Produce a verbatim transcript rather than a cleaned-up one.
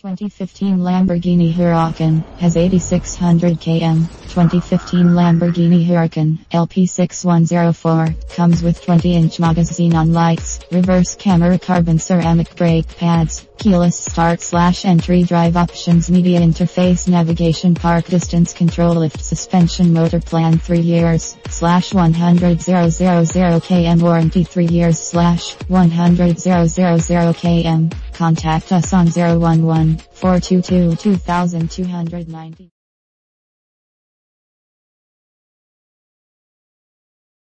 twenty fifteen Lamborghini Huracán has eighty-six hundred kilograms. twenty fifteen Lamborghini Huracán L P six one zero dash four comes with twenty inch magazine on lights, reverse camera, carbon ceramic brake pads, keyless start slash entry drive options, media interface, navigation, park distance control, lift suspension, motor plan, three years slash one hundred thousand kilograms warranty, three years slash one hundred thousand kilograms. Contact us on zero one one, four two two, two two nine zero.